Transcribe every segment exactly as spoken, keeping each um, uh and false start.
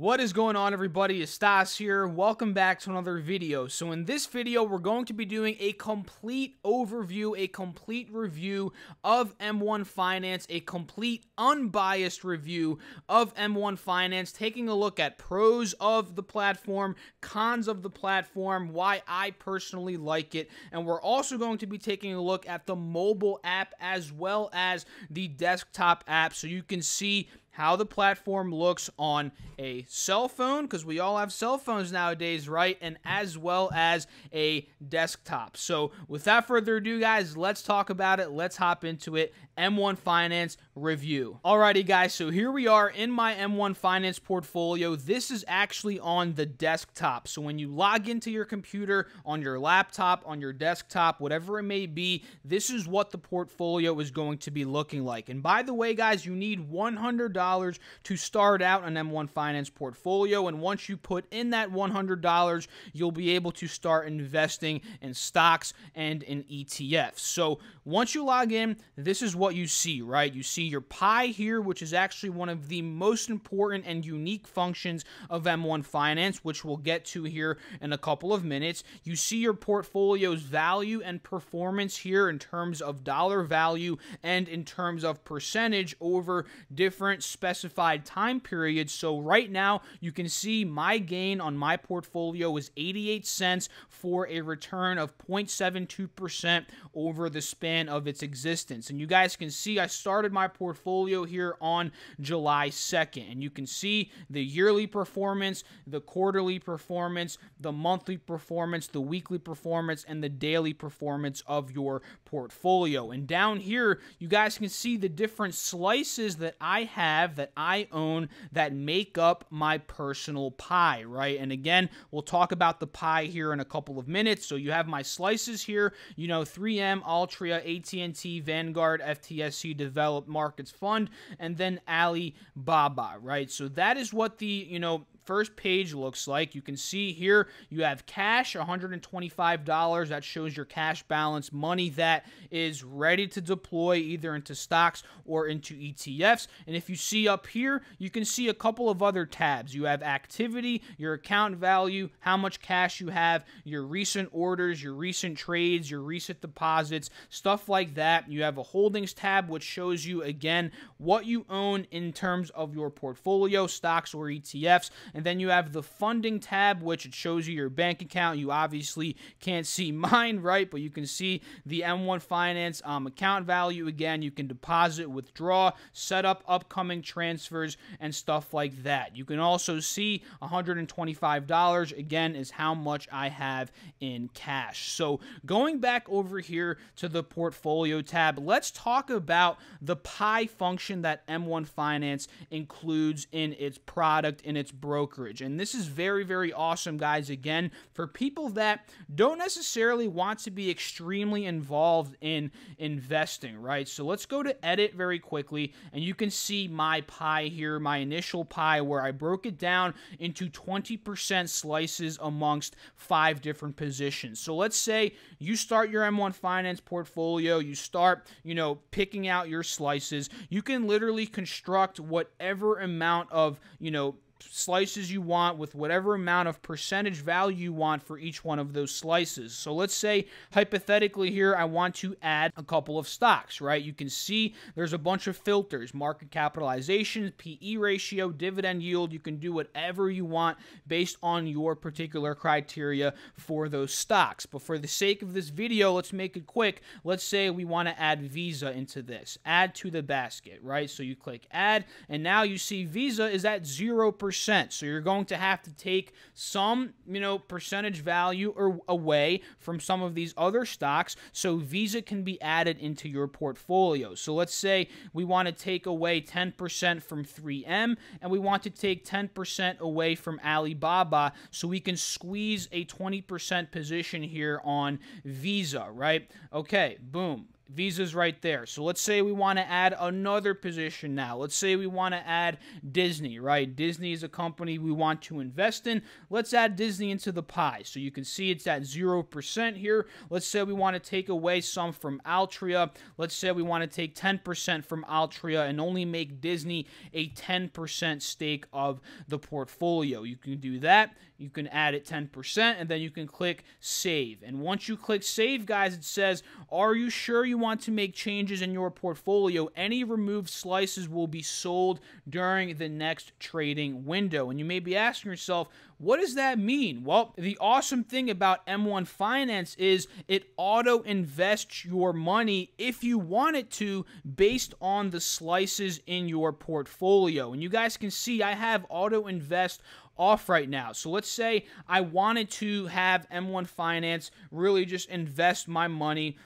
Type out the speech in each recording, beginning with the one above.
What is going on, everybody? It's Stas here. Welcome back to another video. So in this video, we're going to be doing a complete overview, a complete review of M one Finance, a complete unbiased review of M one Finance, taking a look at pros of the platform, cons of the platform, why I personally like it, and we're also going to be taking a look at the mobile app as well as the desktop app so you can see how the platform looks on a cell phone, because we all have cell phones nowadays, right? And as well as a desktop. So without further ado, guys, let's talk about it. Let's hop into it. M one Finance review. Alrighty, guys, so here we are in my M one Finance portfolio. This is actually on the desktop. So when you log into your computer, on your laptop, on your desktop, whatever it may be, this is what the portfolio is going to be looking like. And by the way, guys, you need one hundred dollars to start out an M one Finance portfolio, and once you put in that one hundred dollars, you'll be able to start investing in stocks and in E T Fs. So once you log in, this is what you see, right? You see your pie here, which is actually one of the most important and unique functions of M one Finance, which we'll get to here in a couple of minutes. You see your portfolio's value and performance here in terms of dollar value and in terms of percentage over different specified time periods. So right now you can see my gain on my portfolio is eighty-eight cents for a return of zero point seven two percent over the span of its existence. And you guys can see I started my portfolio here on July second, and you can see the yearly performance, the quarterly performance, the monthly performance, the weekly performance, and the daily performance of your portfolio. And down here you guys can see the different slices that I have that I own that make up my personal pie, right? And again, we'll talk about the pie here in a couple of minutes. So you have my slices here, you know, three M, Altria, A T and T, Vanguard, F T S E, Developed Markets Fund, and then Alibaba, right? So that is what the, you know, first page looks like. You can see here you have cash, one hundred twenty-five dollars. That shows your cash balance, money that is ready to deploy either into stocks or into E T Fs. And if you see up here, you can see a couple of other tabs. You have activity, your account value, how much cash you have, your recent orders, your recent trades, your recent deposits, stuff like that. You have a holdings tab, which shows you again what you own in terms of your portfolio, stocks or E T Fs. And then you have the funding tab, which it shows you your bank account. You obviously can't see mine, right? But you can see the M one Finance um, account value. Again, you can deposit, withdraw, set up upcoming transfers, and stuff like that. You can also see one hundred twenty-five dollars, again, is how much I have in cash. So going back over here to the portfolio tab, let's talk about the pie function that M one Finance includes in its product, in its brokerage. brokerage. And this is very, very awesome, guys, again, for people that don't necessarily want to be extremely involved in investing, right? So let's go to edit very quickly, and you can see my pie here, my initial pie, where I broke it down into twenty percent slices amongst five different positions. So let's say you start your M one Finance portfolio, you start, you know, picking out your slices. You can literally construct whatever amount of, you know, slices you want with whatever amount of percentage value you want for each one of those slices. So let's say hypothetically here I want to add a couple of stocks, right? You can see there's a bunch of filters: market capitalization, P E ratio, dividend yield. You can do whatever you want based on your particular criteria for those stocks. But for the sake of this video, let's make it quick. Let's say we want to add Visa into this. Add to the basket, right? So you click add, and now you see Visa is at zero percent. So you're going to have to take some, you know, percentage value or away from some of these other stocks so Visa can be added into your portfolio. So let's say we want to take away ten percent from three M, and we want to take ten percent away from Alibaba, so we can squeeze a twenty percent position here on Visa, right? Okay, boom. Visa's right there. So let's say we want to add another position now. Let's say we want to add Disney, right? Disney is a company we want to invest in. Let's add Disney into the pie. So you can see it's at zero percent here. Let's say we want to take away some from Altria. Let's say we want to take ten percent from Altria and only make Disney a ten percent stake of the portfolio. You can do that. You can add it ten percent, and then you can click Save. And once you click Save, guys, it says, are you sure you want to make changes in your portfolio? Any removed slices will be sold during the next trading window. And you may be asking yourself, what does that mean? Well, the awesome thing about M one Finance is it auto-invests your money if you want it to based on the slices in your portfolio. And you guys can see I have auto-invest off right now. So let's say I wanted to have M one Finance really just invest my money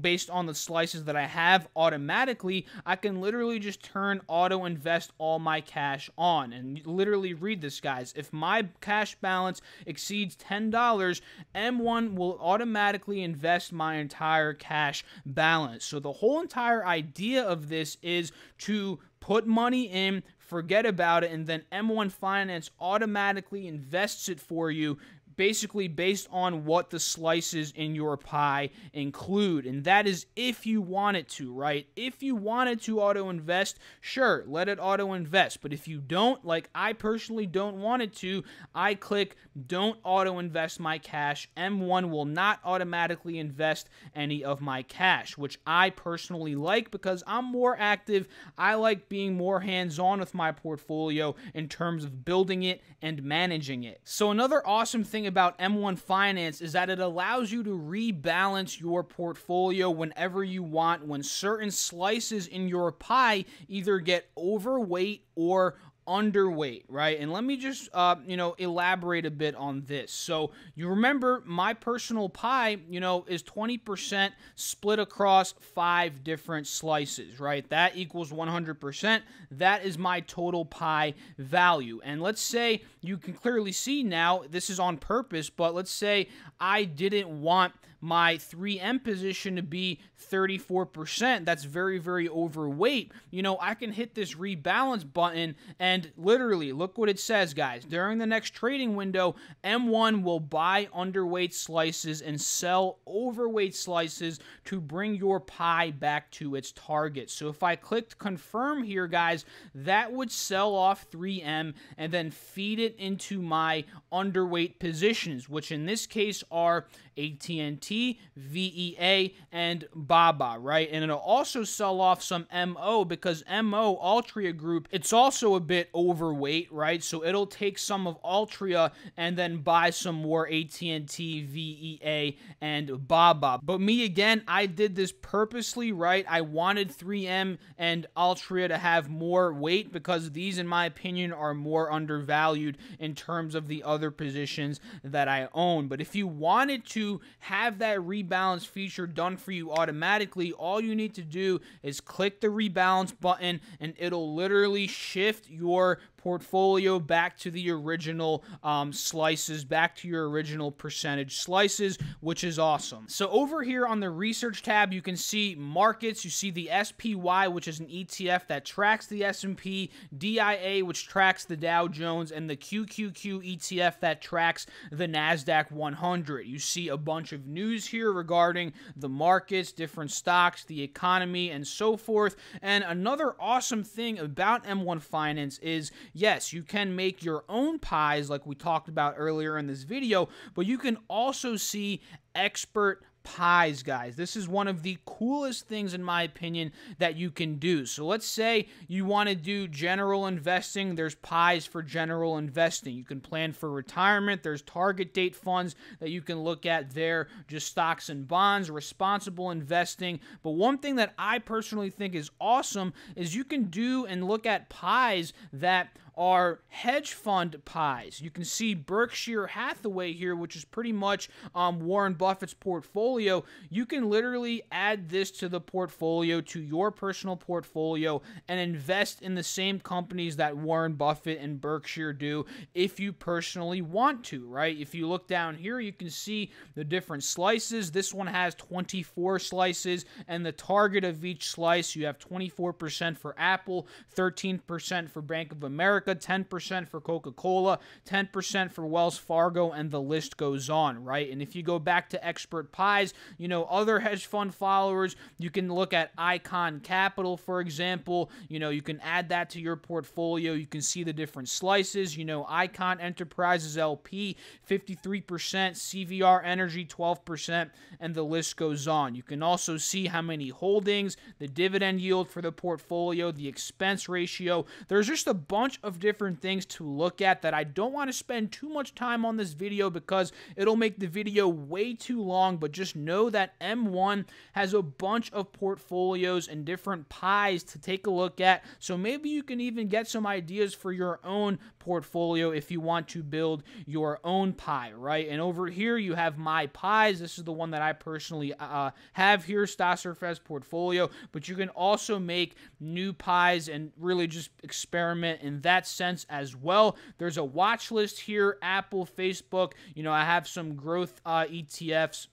based on the slices that I have automatically. I can literally just turn auto invest all my cash on, and literally read this, guys. If my cash balance exceeds ten dollars, M one will automatically invest my entire cash balance. So the whole entire idea of this is to put money in, forget about it, and then M one Finance automatically invests it for you, basically based on what the slices in your pie include. And that is if you want it to, right? If you wanted to auto-invest, sure, let it auto-invest. But if you don't, like I personally don't want it to, I click don't auto-invest my cash. M one will not automatically invest any of my cash, which I personally like because I'm more active. I like being more hands-on with my portfolio in terms of building it and managing it. So another awesome thing about M one Finance is that it allows you to rebalance your portfolio whenever you want, when certain slices in your pie either get overweight or underweight, right? And let me just, uh, you know, elaborate a bit on this. So you remember my personal pie, you know, is twenty percent split across five different slices, right? That equals one hundred percent. That is my total pie value. And let's say you can clearly see now, this is on purpose, but let's say I didn't want my three M position to be thirty-four percent. That's very, very overweight. You know, I can hit this rebalance button, and literally, look what it says, guys. During the next trading window, M one will buy underweight slices and sell overweight slices to bring your pie back to its target. So if I clicked confirm here, guys, that would sell off three M and then feed it into my underweight positions, which in this case are A T and T, V E A, and B A B A, right? And it'll also sell off some M O because M O, Altria Group, it's also a bit overweight, right? So it'll take some of Altria and then buy some more A T and T, V E A, and B A B A. But me, again, I did this purposely, right? I wanted three M and Altria to have more weight because these, in my opinion, are more undervalued in terms of the other positions that I own. But if you wanted to have that that rebalance feature done for you automatically, all you need to do is click the rebalance button and it'll literally shift your portfolio back to the original um, slices, back to your original percentage slices, which is awesome. So over here on the research tab, you can see markets, you see the S P Y, which is an E T F that tracks the S and P, D I A, which tracks the Dow Jones, and the Q Q Q E T F that tracks the NASDAQ one hundred. You see a bunch of news here regarding the markets, different stocks, the economy, and so forth. And another awesome thing about M one Finance is, yes, you can make your own pies like we talked about earlier in this video, but you can also see expert pies, guys. This is one of the coolest things, in my opinion, that you can do. So let's say you want to do general investing. There's pies for general investing. You can plan for retirement. There's target date funds that you can look at there, just stocks and bonds, responsible investing. But one thing that I personally think is awesome is you can do and look at pies that are hedge fund pies. You can see Berkshire Hathaway here, which is pretty much um, Warren Buffett's portfolio. You can literally add this to the portfolio, to your personal portfolio, and invest in the same companies that Warren Buffett and Berkshire do if you personally want to, right? If you look down here, you can see the different slices. This one has twenty-four slices, and the target of each slice, you have twenty-four percent for Apple, thirteen percent for Bank of America, ten percent for Coca-Cola, ten percent for Wells Fargo, and the list goes on, right? And if you go back to Expert Pies, you know, other hedge fund followers, you can look at Icon Capital, for example. You know, you can add that to your portfolio. You can see the different slices. You know, Icon Enterprises L P, fifty-three percent, C V R Energy, twelve percent, and the list goes on. You can also see how many holdings, the dividend yield for the portfolio, the expense ratio. There's just a bunch of different things to look at that I don't want to spend too much time on this video because it'll make the video way too long, but just know that M one has a bunch of portfolios and different pies to take a look at, so maybe you can even get some ideas for your own portfolio if you want to build your own pie, right? And over here you have my pies. This is the one that I personally uh, have here, Staserfest portfolio, but you can also make new pies and really just experiment in that sense as well. There's a watch list here, Apple, Facebook. You know, I have some growth uh, E T Fs.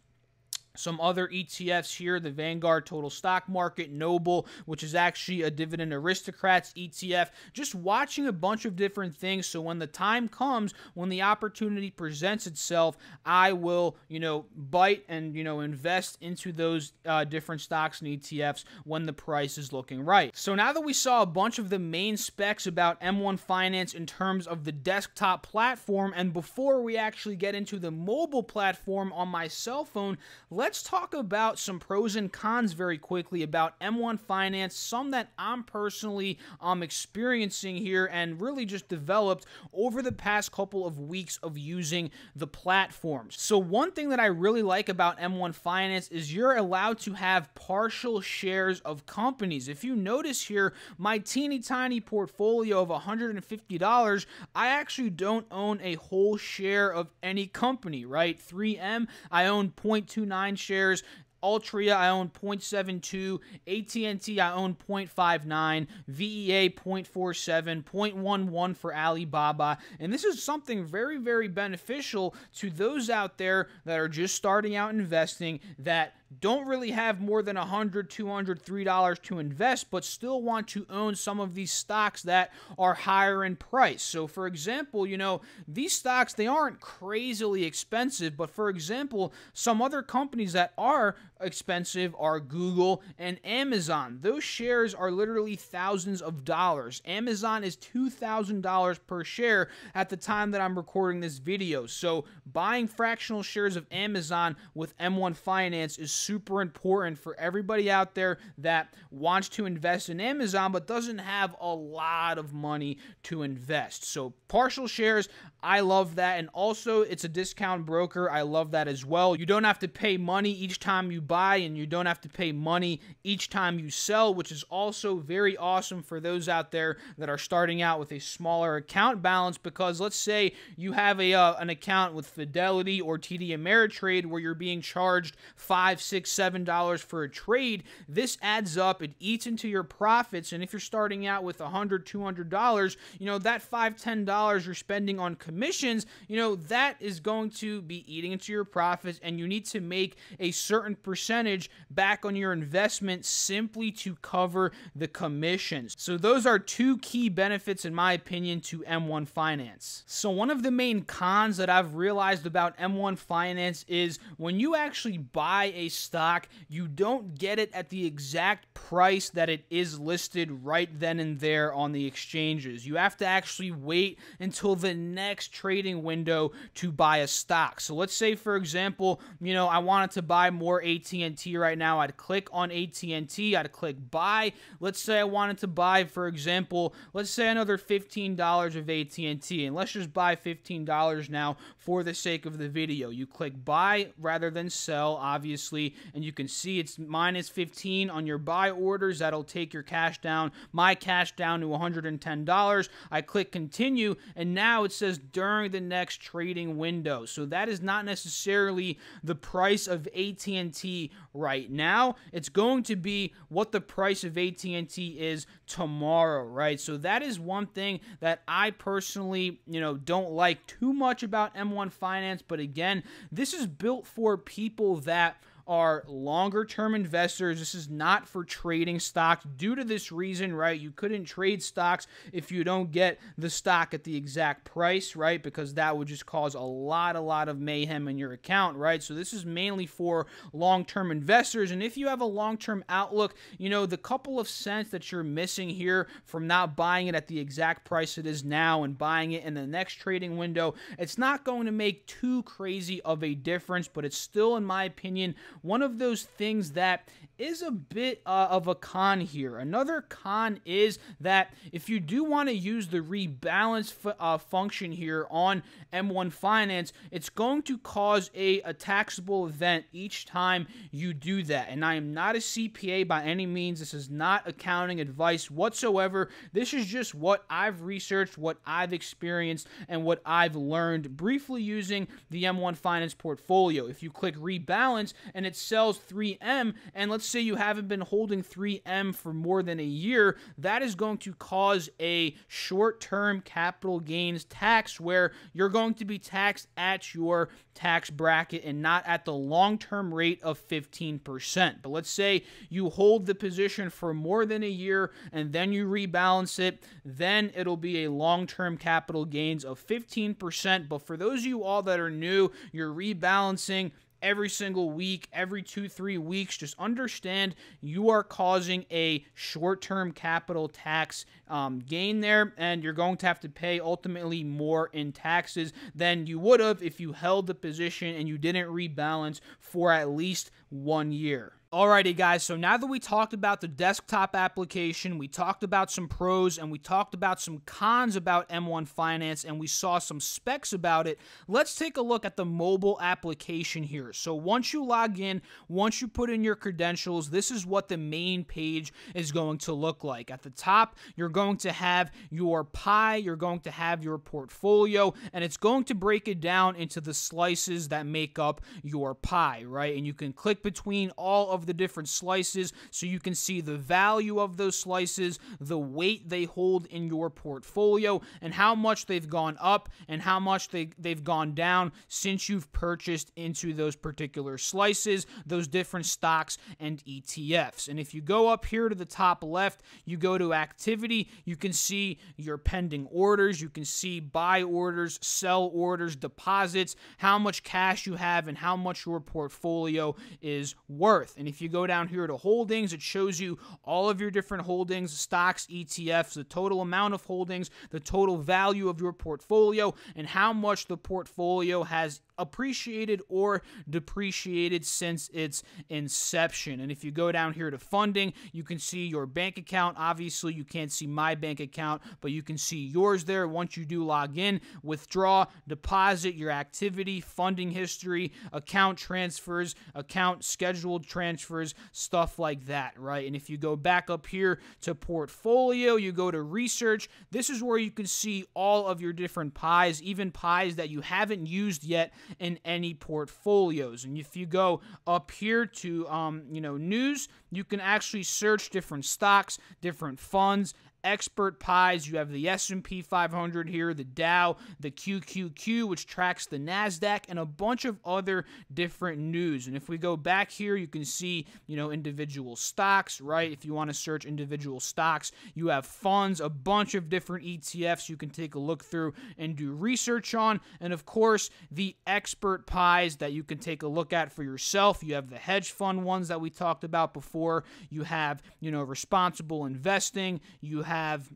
Some other E T Fs here, the Vanguard Total Stock Market, Noble, which is actually a Dividend Aristocrats E T F. Just watching a bunch of different things, so when the time comes, when the opportunity presents itself, I will, you know, bite and, you know, invest into those uh, different stocks and E T Fs when the price is looking right. So now that we saw a bunch of the main specs about M one Finance in terms of the desktop platform, and before we actually get into the mobile platform on my cell phone, let's Let's talk about some pros and cons very quickly about M one Finance, some that I'm personally um, experiencing here and really just developed over the past couple of weeks of using the platforms. So one thing that I really like about M one Finance is you're allowed to have partial shares of companies. If you notice here, my teeny tiny portfolio of one hundred fifty dollars, I actually don't own a whole share of any company, right? three M, I own zero point two nine shares. Altria, I own zero point seven two, A T and T, I own zero point five nine, V E A, zero point four seven, zero point one one for Alibaba, and this is something very, very beneficial to those out there that are just starting out investing that don't really have more than one hundred dollars, two hundred dollars, three dollars to invest, but still want to own some of these stocks that are higher in price. So, for example, you know, these stocks, they aren't crazily expensive, but for example, some other companies that are expensive are Google and Amazon. Those shares are literally thousands of dollars. Amazon is two thousand dollars per share at the time that I'm recording this video. So buying fractional shares of Amazon with M one Finance is super important for everybody out there that wants to invest in Amazon but doesn't have a lot of money to invest. So partial shares, I love that. And also it's a discount broker. I love that as well. You don't have to pay money each time you buy buy and you don't have to pay money each time you sell, which is also very awesome for those out there that are starting out with a smaller account balance, because let's say you have a uh, an account with Fidelity or T D Ameritrade where you're being charged five, six, seven dollars for a trade. This adds up, it eats into your profits, and if you're starting out with one hundred, two hundred dollars, you know, that five, ten dollars you're spending on commissions, you know, that is going to be eating into your profits, and you need to make a certain percentage percentage back on your investment simply to cover the commissions. So those are two key benefits, in my opinion, to M one Finance. So one of the main cons that I've realized about M one Finance is when you actually buy a stock, you don't get it at the exact price that it is listed right then and there on the exchanges. You have to actually wait until the next trading window to buy a stock. So let's say, for example, you know, I wanted to buy more AT AT&T right now. I'd click on A T and T, I'd click buy. Let's say I wanted to buy, for example, let's say another fifteen dollars of A T and T, and let's just buy fifteen dollars now for the sake of the video. You click buy rather than sell, obviously, quickly, and you can see it's minus fifteen on your buy orders. That'll take your cash down, my cash down to one hundred ten dollars. I click continue, and now it says during the next trading window. So that is not necessarily the price of A T and T right now. It's going to be what the price of A T and T is tomorrow, right? So that is one thing that I personally, you know, don't like too much about M one Finance. But again, this is built for people that are longer term investors. This is not for trading stocks due to this reason, right? You couldn't trade stocks if you don't get the stock at the exact price, right? Because that would just cause a lot, a lot of mayhem in your account, right? So this is mainly for long-term investors. And if you have a long-term outlook, you know, the couple of cents that you're missing here from not buying it at the exact price it is now and buying it in the next trading window, it's not going to make too crazy of a difference, but it's still, in my opinion, one of those things that is a bit uh, of a con here. Another con is that if you do want to use the rebalance f uh, function here on M one Finance, it's going to cause a, a taxable event each time you do that. And I am not a C P A by any means. This is not accounting advice whatsoever. This is just what I've researched, what I've experienced, and what I've learned briefly using the M one Finance portfolio. If you click rebalance and and it sells three M, and let's say you haven't been holding three M for more than a year, that is going to cause a short-term capital gains tax where you're going to be taxed at your tax bracket and not at the long-term rate of fifteen percent. But let's say you hold the position for more than a year and then you rebalance it, then it'll be a long-term capital gains of fifteen percent. But for those of you all that are new, you're rebalancing every single week, every two, three weeks, just understand you are causing a short-term capital tax um, gain there, and you're going to have to pay ultimately more in taxes than you would have if you held the position and you didn't rebalance for at least one year. Alrighty guys, so now that we talked about the desktop application, we talked about some pros, and we talked about some cons about M one Finance, and we saw some specs about it, let's take a look at the mobile application here. So once you log in, once you put in your credentials, this is what the main page is going to look like. At the top, you're going to have your pie, you're going to have your portfolio, and it's going to break it down into the slices that make up your pie, right? And you can click between all of the different slices so you can see the value of those slices, the weight they hold in your portfolio, and how much they've gone up and how much they, they've gone down since you've purchased into those particular slices, those different stocks and E T Fs. And if you go up here to the top left, you go to activity, you can see your pending orders, you can see buy orders, sell orders, deposits, how much cash you have, and how much your portfolio is worth. And if you go down here to holdings, it shows you all of your different holdings, stocks, E T Fs, the total amount of holdings, the total value of your portfolio, and how much the portfolio has appreciated or depreciated since its inception. And if you go down here to funding, you can see your bank account. Obviously, you can't see my bank account, but you can see yours there once you do log in, withdraw, deposit, your activity, funding history, account transfers, account scheduled transfers, stuff like that, right? And if you go back up here to portfolio, you go to research, this is where you can see all of your different pies, even pies that you haven't used yet in any portfolios. And if you go up here to um, you know, news, you can actually search different stocks, different funds, expert pies. You have the S and P five hundred here, the Dow, the Q Q Q, which tracks the NASDAQ, and a bunch of other different news. And if we go back here, you can see, you know, individual stocks, right? If you want to search individual stocks, you have funds, a bunch of different E T Fs you can take a look through and do research on. And of course, the expert pies that you can take a look at for yourself. You have the hedge fund ones that we talked about before. You have, you know, responsible investing. You have have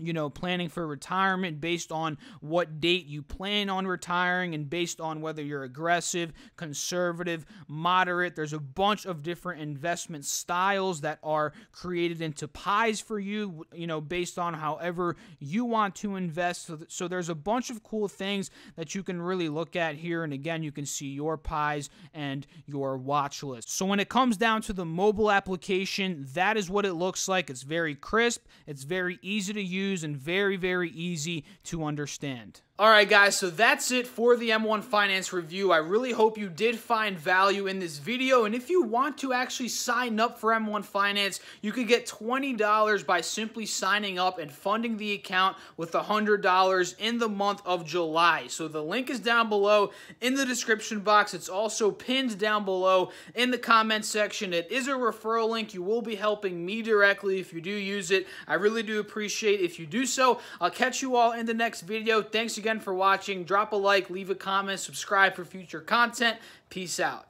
you know, planning for retirement, based on what date you plan on retiring, and based on whether you're aggressive, conservative, moderate. There's a bunch of different investment styles that are created into pies for you, you know, based on however you want to invest. So, th so there's a bunch of cool things that you can really look at here. And again, you can see your pies and your watch list. So when it comes down to the mobile application, that is what it looks like. It's very crisp. It's very easy to use and very, very easy to understand. All right, guys, so that's it for the M one Finance review. I really hope you did find value in this video. And if you want to actually sign up for M one Finance, you could get twenty dollars by simply signing up and funding the account with one hundred dollars in the month of July. So the link is down below in the description box. It's also pinned down below in the comment section. It is a referral link. You will be helping me directly if you do use it. I really do appreciate if you do so. I'll catch you all in the next video. Thanks again for watching. Drop a like, leave a comment, subscribe for future content. Peace out.